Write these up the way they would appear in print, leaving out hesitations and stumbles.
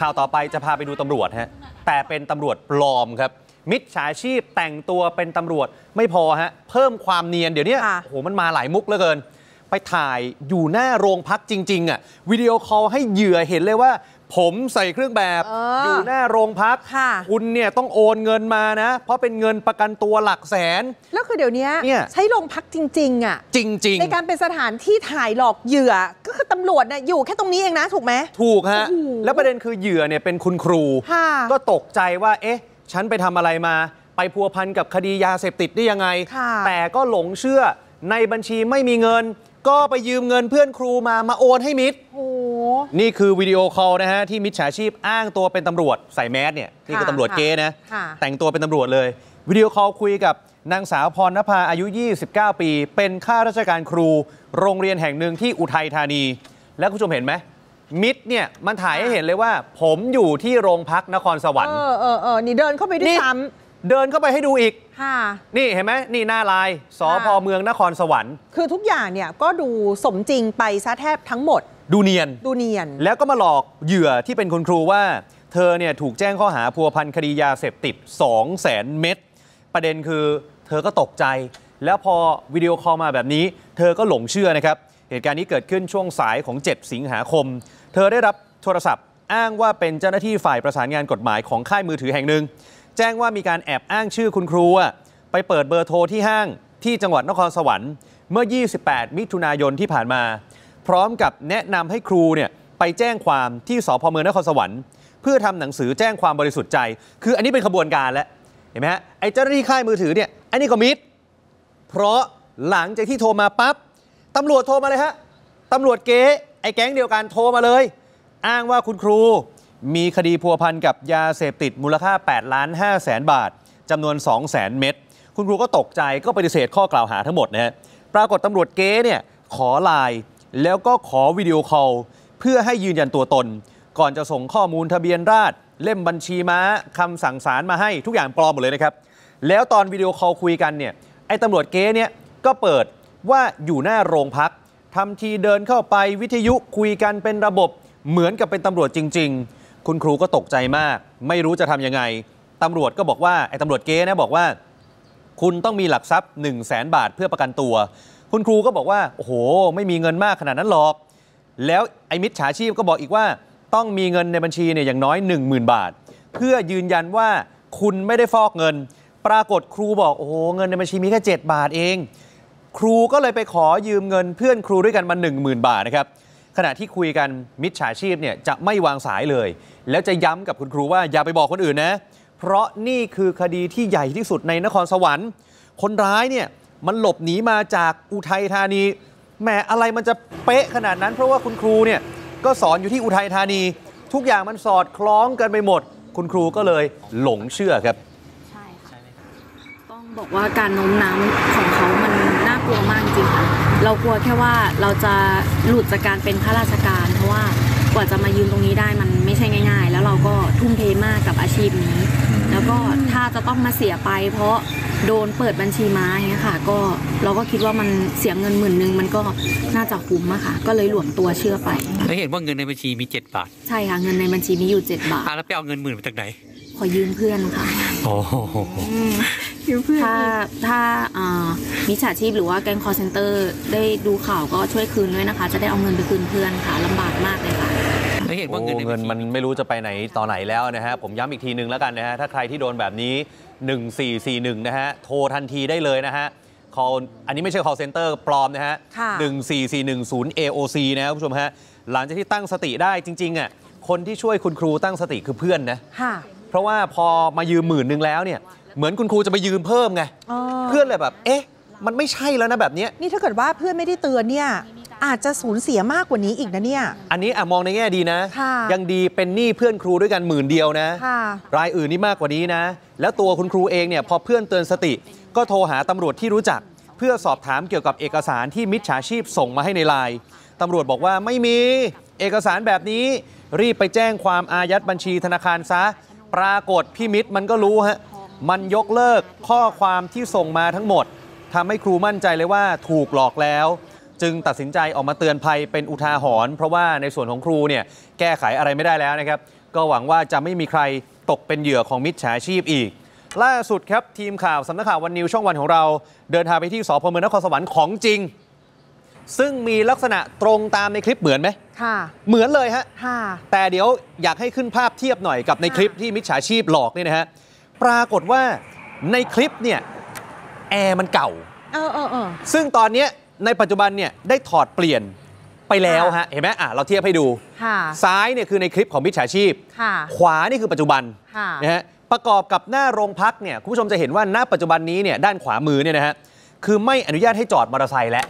ข่าวต่อไปจะพาไปดูตำรวจฮะแต่เป็นตำรวจปลอมครับมิจฉาชีพแต่งตัวเป็นตำรวจไม่พอฮะเพิ่มความเนียนเดี๋ยวนี้โอ้โหมันมาหลายมุกเหลือเกินไปถ่ายอยู่หน้าโรงพักจริงๆอ่ะวิดีโอคอลให้เหยื่อเห็นเลยว่าผมใส่เครื่องแบบอยู่หน้าโรงพักคุณเนี่ยต้องโอนเงินมานะเพราะเป็นเงินประกันตัวหลักแสนแล้วคือเดี๋ยวนี้ใช้โรงพักจริงๆอ่ะจริงๆในการเป็นสถานที่ถ่ายหลอกเหยื่อก็คือตำรวจเนี่ยอยู่แค่ตรงนี้เองนะถูกไหมถูกฮะแล้วประเด็นคือเหยื่อเนี่ยเป็นคุณครูก็ตกใจว่าเอ๊ะฉันไปทำอะไรมาไปพัวพันกับคดียาเสพติดได้ยังไงแต่ก็หลงเชื่อในบัญชีไม่มีเงินก็ไปยืมเงินเพื่อนครูมาโอนให้มิดนี่คือวิดีโอคอลนะฮะที่มิจฉาชีพอ้างตัวเป็นตำรวจใส่แมสเนี่ยนี่คือตำรวจเก๊นะแต่งตัวเป็นตำรวจเลยวิดีโอคอลคุยกับนางสาวพรณภาอายุ29ปีเป็นข้าราชการครูโรงเรียนแห่งหนึ่งที่อุทัยธานีแล้วคุณผู้ชมเห็นไหมมิดเนี่ยมันถ่ายให้เห็นเลยว่าผมอยู่ที่โรงพักนครสวรรค์นี่เดินเข้าไปด้วยซ้ำเดินเข้าไปให้ดูอีกนี่เห็นไหมนี่หน้าลายสพ.เมืองนครสวรรค์คือทุกอย่างเนี่ยก็ดูสมจริงไปซะแทบทั้งหมดดูเนียนแล้วก็มาหลอกเหยื่อที่เป็นคุณครูว่าเธอเนี่ยถูกแจ้งข้อหาพัวพันคดียาเสพติด 200,000 เม็ดประเด็นคือเธอก็ตกใจแล้วพอวิดีโอคอลมาแบบนี้เธอก็หลงเชื่อนะครับเหตุการณ์นี้เกิดขึ้นช่วงสายของ7สิงหาคมเธอได้รับโทรศัพท์อ้างว่าเป็นเจ้าหน้าที่ฝ่ายประสานงานกฎหมายของค่ายมือถือแห่งหนึ่งแจ้งว่ามีการแอบอ้างชื่อคุณครูไปเปิดเบอร์โทรที่ห้างที่จังหวัดนครสวรรค์เมื่อ28มิถุนายนที่ผ่านมาพร้อมกับแนะนำให้ครูเนี่ยไปแจ้งความที่สพ.เมืองนครสวรรค์เพื่อทำหนังสือแจ้งความบริสุทธิ์ใจคืออันนี้เป็นขบวนการแล้วเห็นไหมฮะไอ้เจ้าหน้าที่ค่ายมือถือเนี่ยอันนี้ก็มิดเพราะหลังจากที่โทรมาปั๊บตำรวจโทรมาเลยฮะตำรวจเก๊ไอ้แก๊งเดียวกันโทรมาเลยอ้างว่าคุณครูมีคดีพัวพันกับยาเสพติดมูลค่า8,500,000 บาทจำนวน 200,000 เม็ดคุณครูก็ตกใจก็ปฏิเสธข้อกล่าวหาทั้งหมดนะฮะปรากฏตำรวจเก๊เนี่ยขอไลน์แล้วก็ขอวิดีโอคอลเพื่อให้ยืนยันตัวตนก่อนจะส่งข้อมูลทะเบียนราษฎร์เล่มบัญชีม้าคำสั่งศาลมาให้ทุกอย่างปลอมหมดเลยนะครับแล้วตอนวิดีโอคอลคุยกันเนี่ยไอ้ตำรวจเก๊เนี่ยก็เปิดว่าอยู่หน้าโรงพักทำทีเดินเข้าไปวิทยุคุยกันเป็นระบบเหมือนกับเป็นตำรวจจริงๆคุณครูก็ตกใจมากไม่รู้จะทำยังไงตำรวจก็บอกว่าไอ้ตำรวจเก๊นะบอกว่าคุณต้องมีหลักทรัพย์ 100,000 บาทเพื่อประกันตัวคุณครูก็บอกว่าโอ้โหไม่มีเงินมากขนาดนั้นหรอกแล้วไอ้มิจฉาชีพก็บอกอีกว่าต้องมีเงินในบัญชีเนี่ยอย่างน้อย 10,000 บาทเพื่อยืนยันว่าคุณไม่ได้ฟอกเงินปรากฏครูบอกโอ้โหเงินในบัญชีมีแค่7บาทเองครูก็เลยไปขอยืมเงินเพื่อนครูด้วยกันมา 10,000 บาทนะครับขณะที่คุยกันมิจฉาชีพเนี่ยจะไม่วางสายเลยแล้วจะย้ำกับคุณครูว่าอย่าไปบอกคนอื่นนะเพราะนี่คือคดีที่ใหญ่ที่สุดในนครสวรรค์คนร้ายเนี่ยมันหลบหนีมาจากอุทัยธานีแหมอะไรมันจะเป๊ะขนาดนั้นเพราะว่าคุณครูเนี่ยก็สอนอยู่ที่อุทัยธานีทุกอย่างมันสอดคล้องกันไปหมดคุณครูก็เลยหลงเชื่อครับใช่ค่ะต้องบอกว่าการโน้มน้าวของเขามันน่ากลัวมากจริงค่ะเรากลัวแค่ว่าเราจะหลุดจากการเป็นข้าราชการเพราะว่ากว่าจะมายืนตรงนี้ได้มันไม่ใช่ง่ายๆแล้วเราก็ทุ่มเทมากกับอาชีพนี้แล้วก็ถ้าจะต้องมาเสียไปเพราะโดนเปิดบัญชีม้าอย่างเงี้ยค่ะก็เราก็คิดว่ามันเสียเงิน10,000มันก็น่าจะคุ้มอะค่ะก็เลยหลวมตัวเชื่อไปแล้วเห็นว่าเงินในบัญชีมี7 บาทใช่ค่ะเงินในบัญชีมีอยู่7 บาทแล้วไปเอาเงิน10,000มาจากไหนขอยืมเพื่อนค่ะโอ้ยืมเพื่อนถ้ามิจฉาชีพหรือว่าแก๊งคอลเซ็นเตอร์ได้ดูข่าวก็ช่วยคืนด้วยนะคะจะได้เอาเงินไปคืนเพื่อนค่ะลำบากมากเลยค่ะไม่เห็นว่าเงินมันไม่รู้จะไปไหนต่อไหนแล้วนะฮะผมย้ำอีกทีนึงแล้วกันนะฮะถ้าใครที่โดนแบบนี้1441นะฮะโทรทันทีได้เลยนะฮะอันนี้ไม่ใช่ call center ปลอมนะฮะ14410 AOC นะครับผู้ชมฮะหลังจากที่ตั้งสติได้จริงๆอ่ะคนที่ช่วยคุณครูตั้งสติคือเพื่อนนะเพราะว่าพอมายืม10,000แล้วเนี่ยเหมือนคุณครูจะไปยืมเพิ่มไงเพื่อนเลยแบบเอ๊ะมันไม่ใช่แล้วนะแบบนี้นี่ถ้าเกิดว่าเพื่อนไม่ได้เตือนเนี่ยอาจจะสูญเสียมากกว่านี้อีกนะเนี่ยอันนี้มองในแง่ดีนะยังดีเป็นหนี้เพื่อนครูด้วยกัน10,000นะรายอื่นนี่มากกว่านี้นะแล้วตัวคุณครูเองเนี่ยพอเพื่อนเตือนสติก็โทรหาตำรวจที่รู้จักเพื่อสอบถามเกี่ยวกับเอกสารที่มิจฉาชีพส่งมาให้ในไลน์ตำรวจบอกว่าไม่มีเอกสารแบบนี้รีบไปแจ้งความอายัดบัญชีธนาคารซะปรากฏพี่มิตรมันก็รู้ฮะมันยกเลิกข้อความที่ส่งมาทั้งหมดทำให้ครูมั่นใจเลยว่าถูกหลอกแล้วจึงตัดสินใจออกมาเตือนภัยเป็นอุทาหรณ์เพราะว่าในส่วนของครูเนี่ยแก้ไขอะไรไม่ได้แล้วนะครับ ก็หวังว่าจะไม่มีใครตกเป็นเหยื่อของมิจฉาชีพอีกล่าสุดครับทีมข่าวสำนักข่าววันนิวช่องวันของเราเดินทางไปที่สพ.เมืองนครสวรรค์ของจริงซึ่งมีลักษณะตรงตามในคลิปเหมือนไหมค่ะเหมือนเลยฮะแต่เดี๋ยวอยากให้ขึ้นภาพเทียบหน่อยกับในคลิปที่มิจฉาชีพหลอกนี่นะฮะปรากฏว่าในคลิปเนี่ยแอร์มันเก่าซึ่งตอนนี้ในปัจจุบันเนี่ยได้ถอดเปลี่ยนไปแล้วฮะเห็นไหมเราเทียบให้ดูซ้ายเนี่ยคือในคลิปของมิจฉาชีพขวานี่คือปัจจุบันนะฮะประกอบกับหน้าโรงพักเนี่ยคุณผู้ชมจะเห็นว่าณปัจจุบันนี้เนี่ยด้านขวามือเนี่ยนะฮะคือไม่อนุญาตให้จอดมอเตอร์ไซค์แล้ว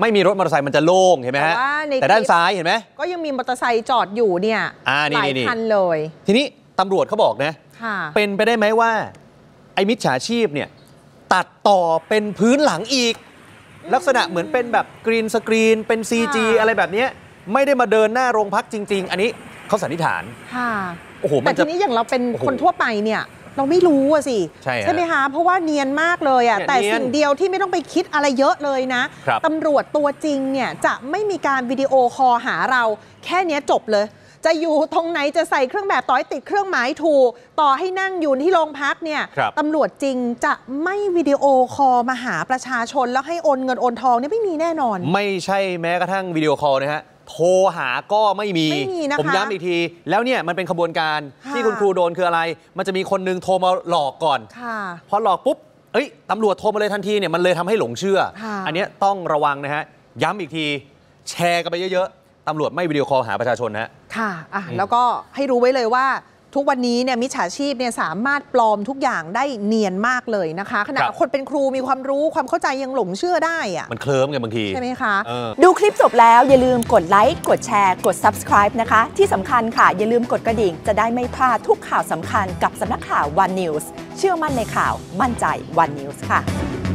ไม่มีรถมอเตอร์ไซค์มันจะโล่งเห็นไหมฮะแต่ด้านซ้ายเห็นไหมก็ยังมีมอเตอร์ไซค์จอดอยู่เนี่ยหลายคันเลยทีนี้ตำรวจเขาบอกนะเป็นไปได้ไหมว่าไอ้มิจฉาชีพเนี่ยตัดต่อเป็นพื้นหลังอีกลักษณะเหมือนเป็นแบบกรีนสกรีนเป็น CG อะไรแบบนี้ไม่ได้มาเดินหน้าโรงพักจริงๆอันนี้เขาสันนิษฐานโอ้โหแต่ทีนี้อย่างเราเป็นคนทั่วไปเนี่ยเราไม่รู้อะสิใช่ไหมคะเพราะว่าเนียนมากเลยอะแต่สิ่งเดียวที่ไม่ต้องไปคิดอะไรเยอะเลยนะตำรวจตัวจริงเนี่ยจะไม่มีการวิดีโอคอลหาเราแค่นี้จบเลยจะอยู่ตรงไหนจะใส่เครื่องแบบต่อให้ติดเครื่องหมายถูกต่อให้นั่งอยู่ที่โรงพักเนี่ยตำรวจจริงจะไม่วิดีโอคอลมาหาประชาชนแล้วให้โอนเงินโอนทองเนี่ยไม่มีแน่นอนไม่ใช่แม้กระทั่งวิดีโอคอลนะฮะโทรหาก็ไม่มีผมย้ำอีกทีแล้วเนี่ยมันเป็นขบวนการที่คุณครูโดนคืออะไรมันจะมีคนนึงโทรมาหลอกก่อนพอหลอกปุ๊บเอ้ยตำรวจโทรมาเลยทันทีเนี่ยมันเลยทำให้หลงเชื่ออันนี้ต้องระวังนะฮะย้ำอีกทีแชร์กันไปเยอะๆตำรวจไม่วิดีโอคอลหาประชาชนนะค่ะแล้วก็ให้รู้ไว้เลยว่าทุกวันนี้เนี่ยมิจฉาชีพเนี่ยสามารถปลอมทุกอย่างได้เนียนมากเลยนะคะขณะคนเป็นครูมีความรู้ความเข้าใจยังหลงเชื่อได้อะมันเคลิ้มกันบางทีใช่ไหมคะดูคลิปจบแล้วอย่าลืมกดไลค์กดแชร์กด subscribe นะคะที่สำคัญค่ะอย่าลืมกดกระดิ่งจะได้ไม่พลาดทุกข่าวสำคัญกับสำนักข่าว One News เชื่อมั่นในข่าวมั่นใจ One News ค่ะ